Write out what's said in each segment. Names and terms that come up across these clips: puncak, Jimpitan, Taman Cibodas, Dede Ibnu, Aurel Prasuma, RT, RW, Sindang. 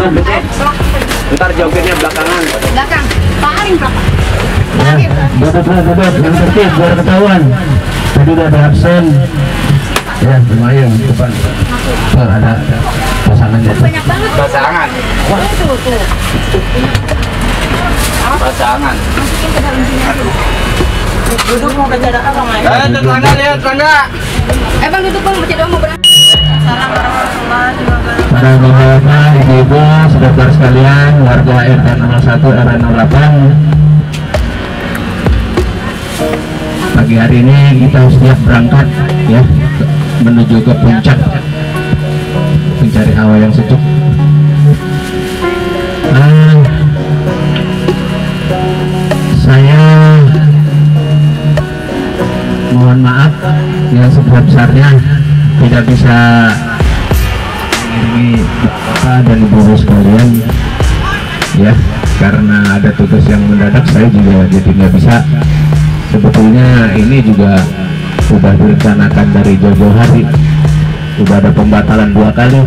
Ntar jogetnya belakangan. Belakang, paling belakang. Yang tertib, biar ketahuan. Tadi udah ada absen. Ya, lumayan depan. Oh, ada pasangan. Banyak banget. Pasangan. Wah. Tuh. Pasangan. Masukin ke dalam sini. Duduk mau baca doa sama ayah. Tetangga lihat, tetangga. Bang duduk bang, baca doa mau berangkat. Salam warahmatullahi wabarakatuh. Para bapak, ibu, saudara sekalian, warga RT 01 RW 08. Pagi hari ini kita siap berangkat ya menuju ke puncak mencari hawa yang sejuk. Saya mohon maaf yang sebesar-besarnya tidak bisa mengiringi bapak dan ibu sekalian ya, karena ada tugas yang mendadak. Saya juga jadi nggak bisa. Sebetulnya ini juga sudah direncanakan dari jauh-jauh hari, sudah ada pembatalan 2 kali.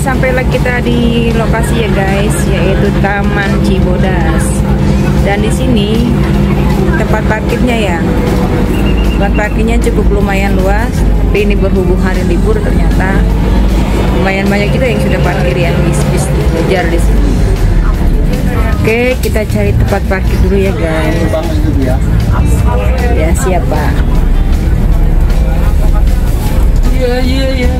Sampai lagi kita di lokasi ya guys, yaitu Taman Cibodas. Dan di sini tempat parkirnya ya, tempat parkirnya cukup lumayan luas. Tapi ini berhubung hari libur, ternyata lumayan banyak kita yang sudah parkir ya, bis-bis kejar di sini. Oke, kita cari tempat parkir dulu ya guys. Ya siap pak. Iya.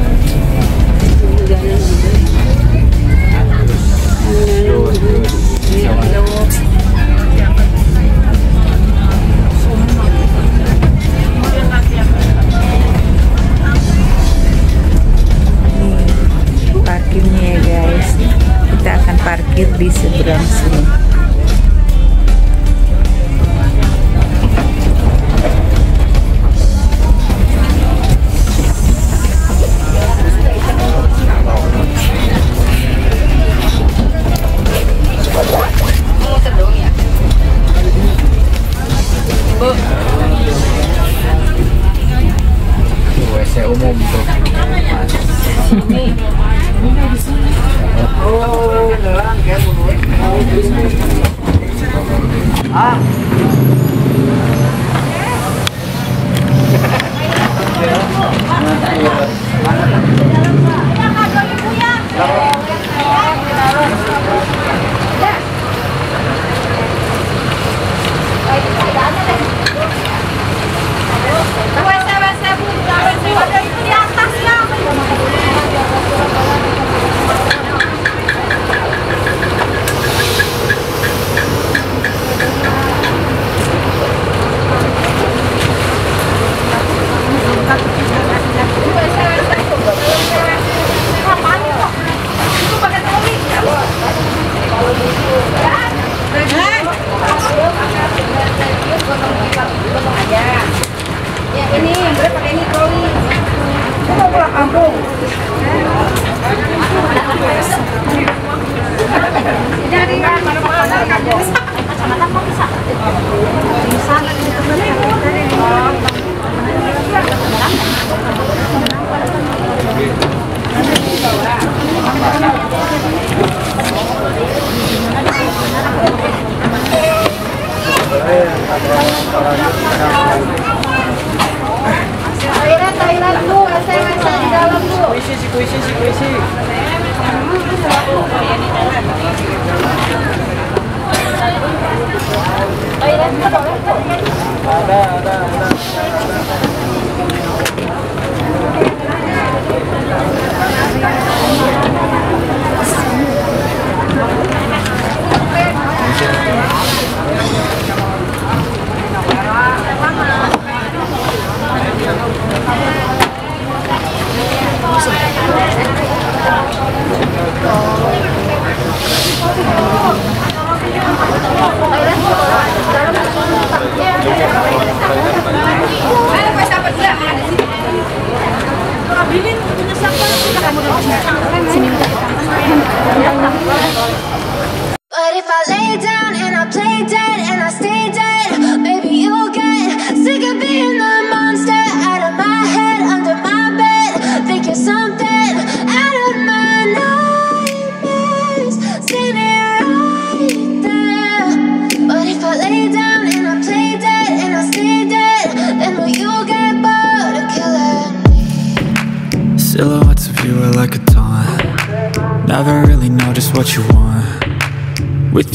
Parkirnya guys, kita akan parkir di seberang sini. Silhouettes of you are like a taunt. Never really know just what you want. With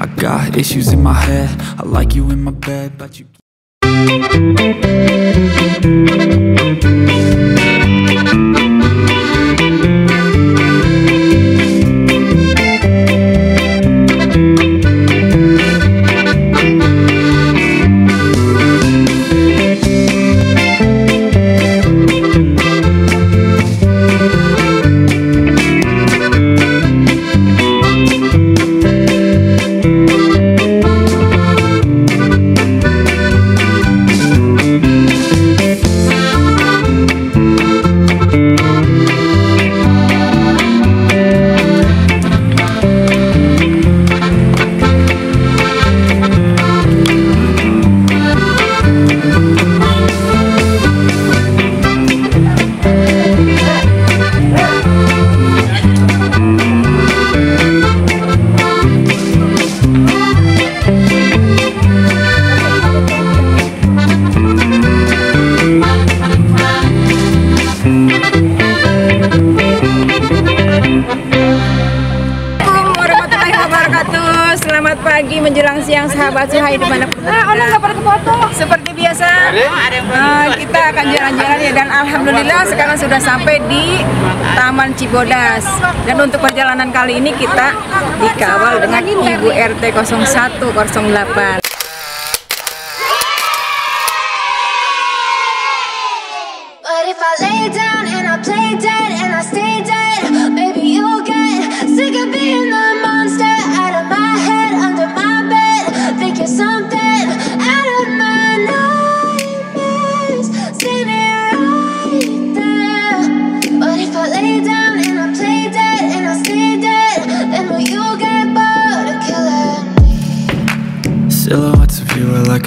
I got issues in my head, I like you in my bed, but you... Menjelang siang sahabat Suhai di mana orang pada foto. Seperti biasa kita akan jalan-jalan ya, dan alhamdulillah sekarang sudah sampai di Taman Cibodas. Dan untuk perjalanan kali ini kita dikawal dengan Ibu RT 0108. Silhouettes of you are like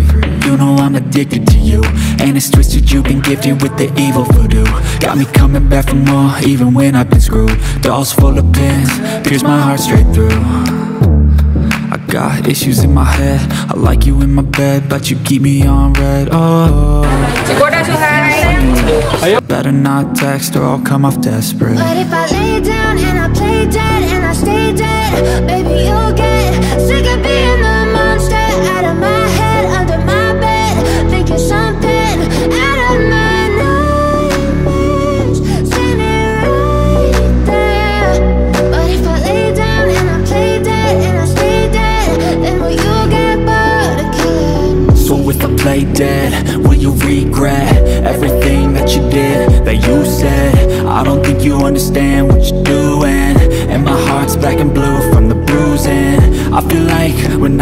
You know I'm addicted to you, and it's twisted, you've been gifted with the evil voodoo. Got me coming back for more, even when I've been screwed. Dolls full of pins, pierce my heart straight through. I got issues in my head, I like you in my bed, but you keep me on red. Oh, better not text or I'll come off desperate. But if I lay down and I play dead and I stay dead, play dead? Will you regret everything that you did, that you said? I don't think you understand what you're doing, and my heart's black and blue from the bruising. I feel like when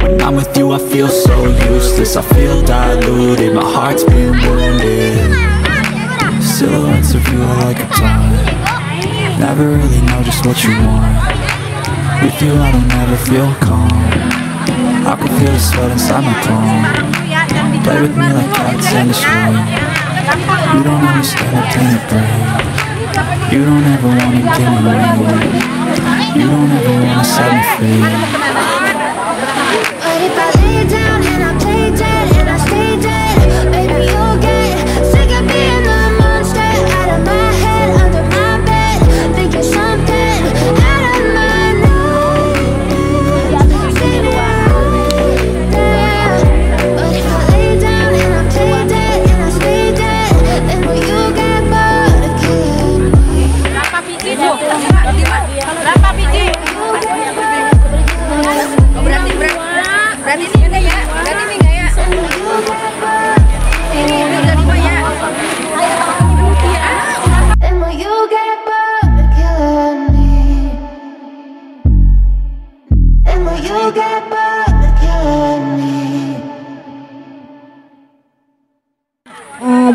When I'm with you I feel so useless. I feel diluted, my heart's been wounded. Silhouettes of you are like a taunt. Never really know just what you want. With you I don't ever feel calm. I can feel the sweat inside my palm. Play with me like cats in the string. You don't understand the pain it brings. You don't ever wanna give me away. You don't ever wanna set me free. But if I lay down and I play dead and I stay dead, baby you'll get sick of being the monster out of my head, under my bed, thinking something out of my head.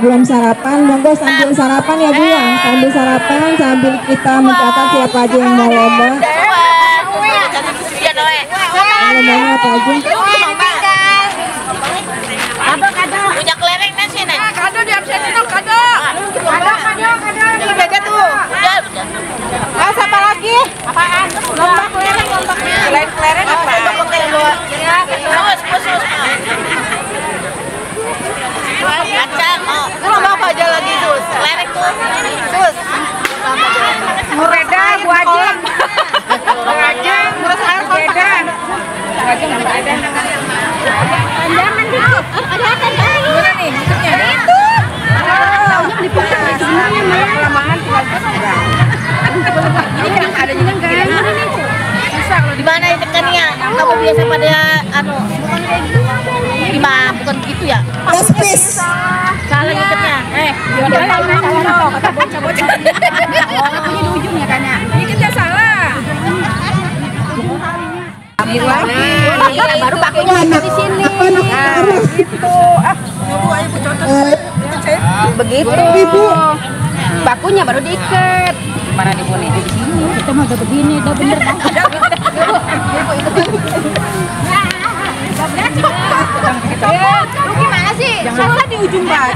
Belum sarapan, monggo sambil sarapan ya Bu ya. Sambil sarapan, sambil kita mencatat siapa aja yang mau lomba. Lombanya apa aja? Punya kelereng di sini. Kado diam sini dong, kado. Kado. Udah aja tuh. Udah. Siapa lagi? Apaan? Lomba kelereng, lomba kelereng apa? Ya, kacang, oh. Lomba apa aja lagi, Sus? Lerek tuh. Sus. Mureda, Bu Ajeng. Bu Ajeng, terus air kotak. Bu Ajeng, Bu Ajeng. Pandangan dikit. Ada apa lagi? Mana nih? Maksudnya? Itu. Taunya diputar. Sebenarnya malah kelamaan. Ini kan ada juga enggak ada nih. Susah kalau di mana tekannya? Kamu biasa pada anu, bukan kayak gitu. Lima, bukan gitu ya? Pespis. Salah ngikatnya. Gimana ini salah kata bocah-bocah. Ini di ujung ya kanya. Ngikatnya salah. Baru pakunya ada di sini. Gitu. Ibu contoh. Begitu. Ibu. Bakunya baru diikat. Gimana Ibu nih? Kita mah udah begini, udah bener. Lu gimana sih? Salah di ujung baju.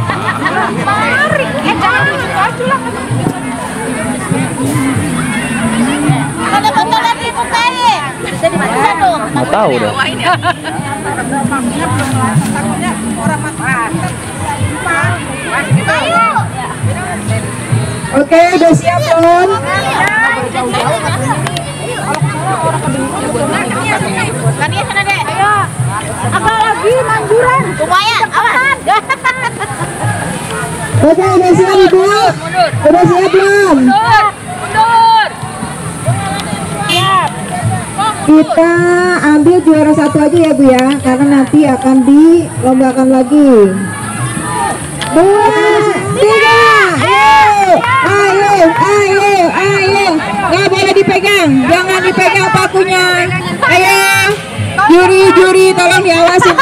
Mari, jangan di ujung baju lah. Ada botolnya dibukain. Bisa dibuka dong. Nggak tahu dong. Takutnya orang makan. Oke, udah siap belum? Kan ya sana deh. Ayo. Apa lagi manjuran? Lumayan. Apaan? Oke, udah siap Bu? Udah siap belum? Mundur. Siap. Kita ambil juara satu aja ya Bu ya, karena nanti akan dilombakan lagi. 2, 3. Ayo. Nggak boleh dipegang, jangan dipegang pakunya. Ayo, juri-juri tolong diawasin.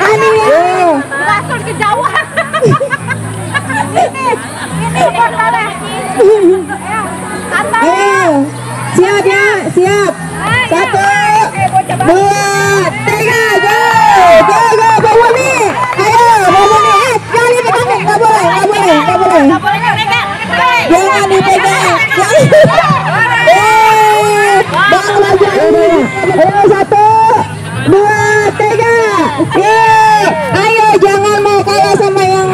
Ayo, langsung ke Jawa. Ini kotanya. Ayo, siap ya, siap. 1, 2, 3, go, Bumi. Ayo, Bumi. Jangan dipegang, nggak boleh. Jangan dipegang. Ayo 1, 2, 3. Ayo jangan mau kalah sama yang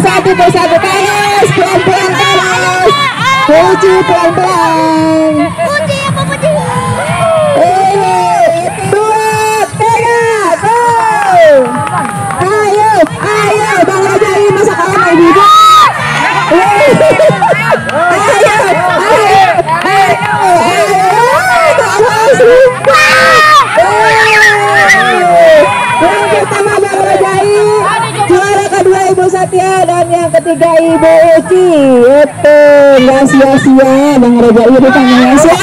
bersatu, terus pelan-pelan, terus puji pelan-pelan. Puji apa puji? Dua, tiga, go. Ayo, ayo, balik lagi masa kalah lagi. Dan yang ketiga Ibu Uci. Itu nggak sia-sia Bang Reza itu tangannya siap.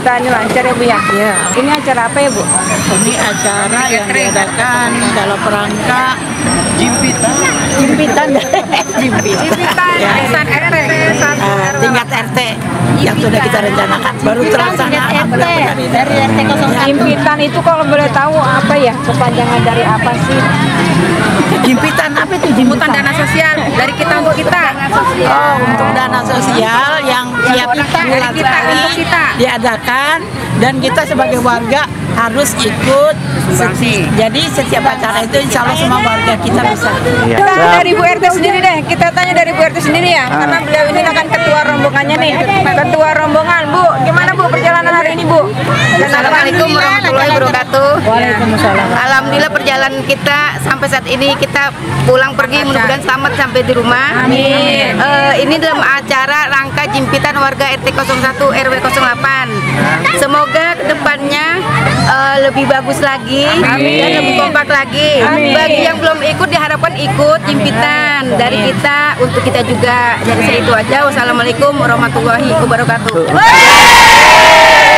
Kita ini lancar ya Bu ya? Iya. Ini acara apa ya Bu? Ini acara yang diadakan dalam rangka Jimpitan. Jimpitan. Jimpitan. Tingkat RT yang sudah kita rencanakan baru terlaksana. RT dari RT 01. Jimpitan itu kalau boleh tahu apa ya? Kepanjangan dari apa sih? Jimpitan apa itu? Jimpitan dana sosial dari kita untuk kita. Oh, untuk dana sosial yang tiap bulan sekali diadakan dan kita sebagai warga harus ikut. Jadi setiap acara itu insya Allah semua warga kita bisa. Kita dari Bu RT sendiri deh, kita tanya dari Bu RT sendiri ya, karena beliau ini akan ketua rombongannya nih. Ketua rombongan Bu, gimana Bu perjalanan hari ini Bu? Assalamualaikum warahmatullahi wabarakatuh. Waalaikumsalam. Alhamdulillah perjalanan kita sampai saat ini kita pulang pergi mudah-mudahan selamat sampai di rumah. Amin. Ini dalam acara rangka Jimpitan warga RT 01 RW 08. Semoga kedepannya lebih bagus lagi, amin, dan lebih kompak lagi. Amin. Bagi yang belum ikut diharapkan ikut Jimpitan dari kita untuk kita juga. Jadi saya itu aja. Wassalamualaikum warahmatullahi wabarakatuh.